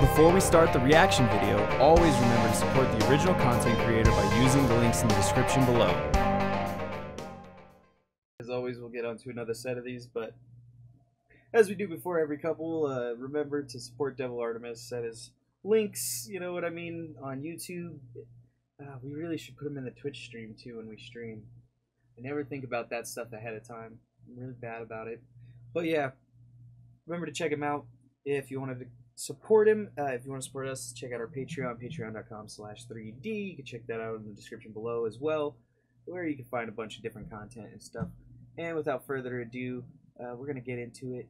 Before we start the reaction video, always remember to support the original content creator by using the links in the description below. As always, we'll get onto another set of these, but as we do before every couple, remember to support Devil Artemis. That is links, you know what I mean, on YouTube. We really should put them in the Twitch stream too when we stream. I never think about that stuff ahead of time. I'm really bad about it. But yeah, remember to check him out if you want to support him. If you want to support us, check out our Patreon, patreon.com/3D. You can check that out in the description below as well, where you can find a bunch of different content and stuff. And without further ado, we're going to get into it.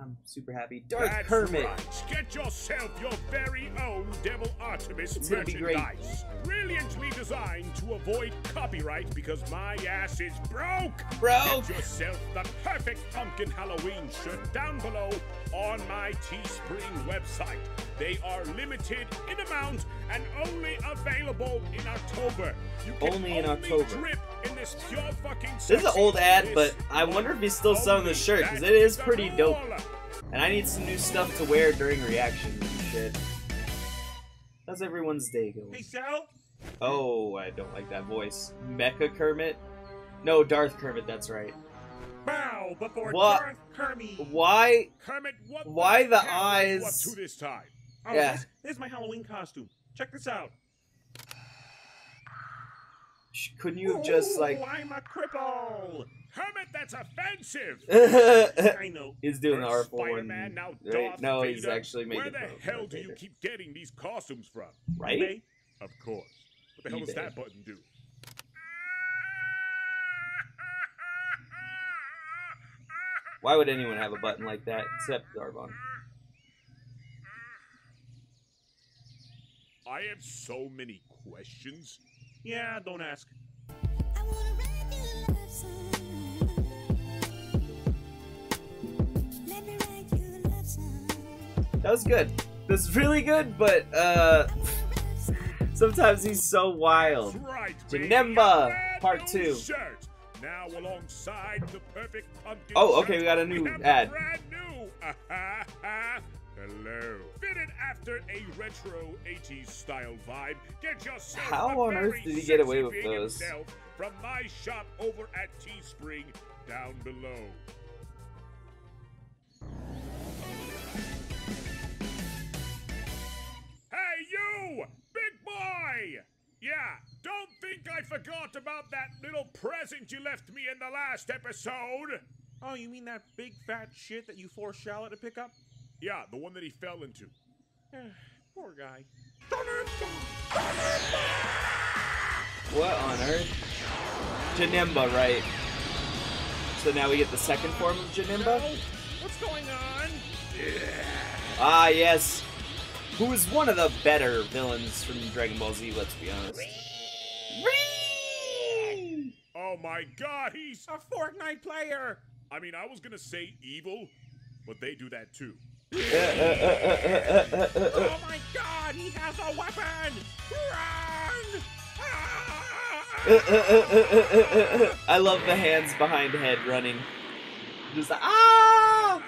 I'm super happy. Darth Kermit! Right. Get yourself your very own Devil Artemis merchandise. Brilliantly designed to avoid copyright because my ass is broke! Get yourself the perfect pumpkin Halloween shirt down below on my Teespring website. They are limited in amount and only available in October. You can only in October. Drip in this pure fucking sexy. This is an old ad, but I wonder if he's still selling the shirt because it is pretty dope. And I need some new stuff to wear during reactions and shit. How's everyone's day going? Hey, Sal? Oh, I don't like that voice. Mecha Kermit? No, Darth Kermit, that's right. Bow before Darth Kermit. Why the eyes? What to this time? Oh, yeah. There's my Halloween costume. Check this out. Couldn't you have just like... Ooh, I'm a cripple! Kermit, that's offensive! I know. He's doing the artful one. Now right? No, he's actually making it. Where the hell do you keep getting these costumes from? Right? eBay? Of course. What the hell does that button do? Why would anyone have a button like that except Darvon? I have so many questions. Yeah, don't ask. I want to write you a love song. Let me write you a love song. That was good. That's really good, but sometimes he's so wild. Right, Janemba Part 2. Shirt. Now alongside the perfect pumpkin. Oh, okay, we got a new ad. Brand new. Hello. Fitted after a retro 80s style vibe. Get yourself How on earth did he get away with those? From my shop over at Teespring down below. Hey you, big boy! Yeah, don't think I forgot about that little present you left me in the last episode. Oh, you mean that big fat shit that you forced Shallow to pick up? Yeah, the one that he fell into. Poor guy. What on earth? Janemba, right? So now we get the second form of Janemba? No. What's going on? Ah, yes. Who is one of the better villains from Dragon Ball Z, let's be honest. Oh my god, he's a Fortnite player! I mean, I was gonna say evil, but they do that too. Oh my god, he has a weapon! Run! I love the hands behind head running. Just like, ah!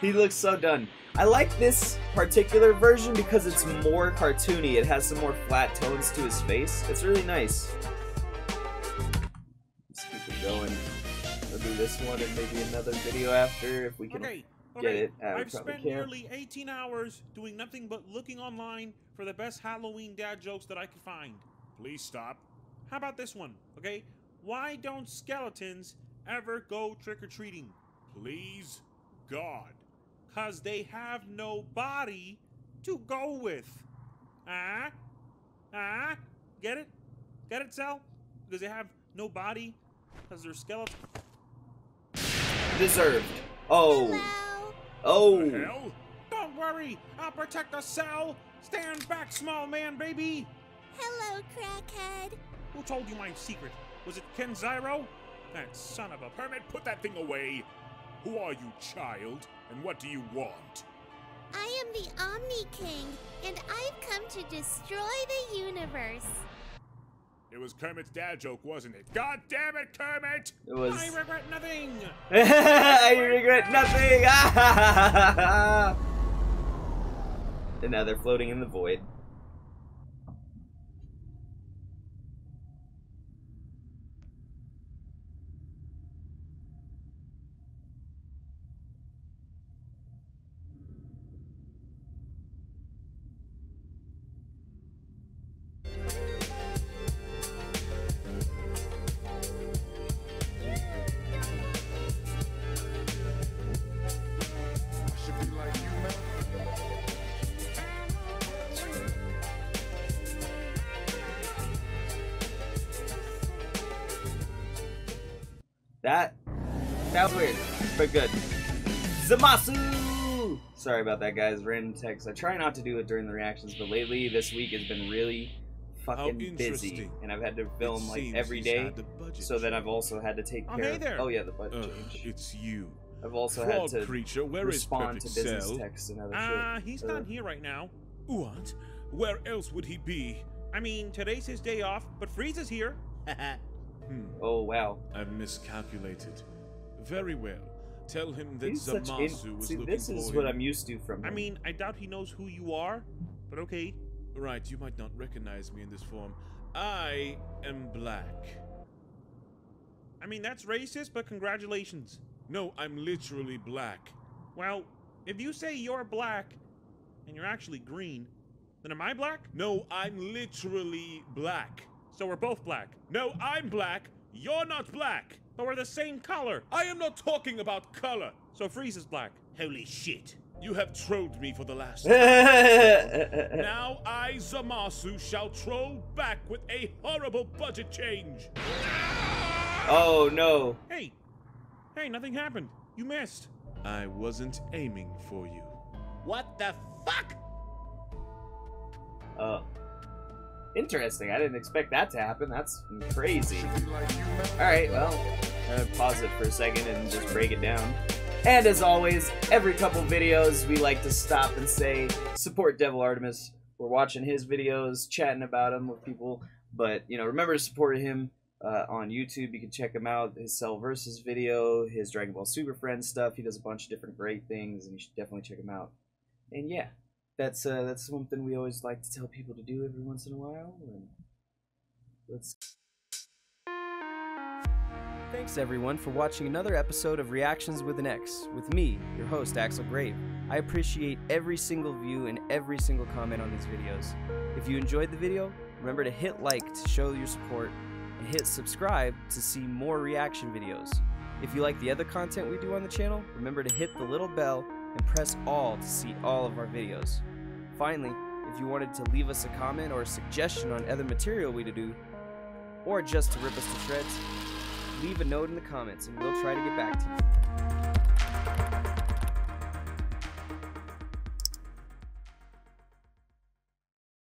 He looks so done. I like this particular version because it's more cartoony. It has some more flat tones to his face. It's really nice. Let's keep it going. I'll do this one and maybe another video after if we can. Okay. I've spent nearly 18 hours doing nothing but looking online for the best Halloween dad jokes that I could find. Please stop. How about this one? Okay, why don't skeletons ever go trick-or-treating? Please God. Cause they have no body to go with. Get it? Get it, Sal? Because they have no body because they're skeletons. Deserved. Oh. Hello. Oh! Hell? Don't worry! I'll protect us, Sal! Stand back, small man, baby! Hello, crackhead! Who told you my secret? Was it Ken Ziro? That son of a permit, put that thing away! Who are you, child? And what do you want? I am the Omni King, and I've come to destroy the universe. It was Kermit's dad joke, wasn't it? God damn it, Kermit! It was. I regret nothing! I regret nothing! And now they're floating in the void. That was weird, but good. Zamasu! Sorry about that, guys. Random text. I try not to do it during the reactions, but lately, this week has been really fucking busy. And I've had to film like every day, so then I've also had to take care of... Oh yeah, the budget change. It's you. I've also had to respond to business texts and other shit. He's not here right now. What? Where else would he be? I mean, today's his day off, but Frieza's here. Oh, wow. I've miscalculated. Very well. Tell him that Zamasu was looking for him. This is what I'm used to from him. I mean, I doubt he knows who you are, but okay. Right, you might not recognize me in this form. I am black. I mean, that's racist, but congratulations. No, I'm literally black. Well, if you say you're black, and you're actually green, then am I black? No, I'm literally black. So we're both black. No, I'm black. You're not black. But we're the same color. I am not talking about color. So Frieza's black. Holy shit. You have trolled me for the last time. Now I, Zamasu, shall troll back with a horrible budget change. Oh, no. Hey. Hey, nothing happened. You missed. I wasn't aiming for you. What the fuck? Interesting. I didn't expect that to happen. That's crazy. Alright, well, I'm gonna pause it for a second and just break it down. And as always, every couple videos, we like to stop and say, support Devil Artemis. We're watching his videos, chatting about him with people. But, you know, remember to support him on YouTube. You can check him out. His Cell Vs. video, his Dragon Ball Super Friends stuff. He does a bunch of different great things, and you should definitely check him out. And yeah. That's one thing we always like to tell people to do every once in a while, and let's... Thanks everyone for watching another episode of Reactions with an X, with me, your host, Axel Grave. I appreciate every single view and every single comment on these videos. If you enjoyed the video, remember to hit like to show your support, and hit subscribe to see more reaction videos. If you like the other content we do on the channel, remember to hit the little bell and press all to see all of our videos. Finally, if you wanted to leave us a comment or a suggestion on other material we to do, or just to rip us to shreds, leave a note in the comments and we'll try to get back to you.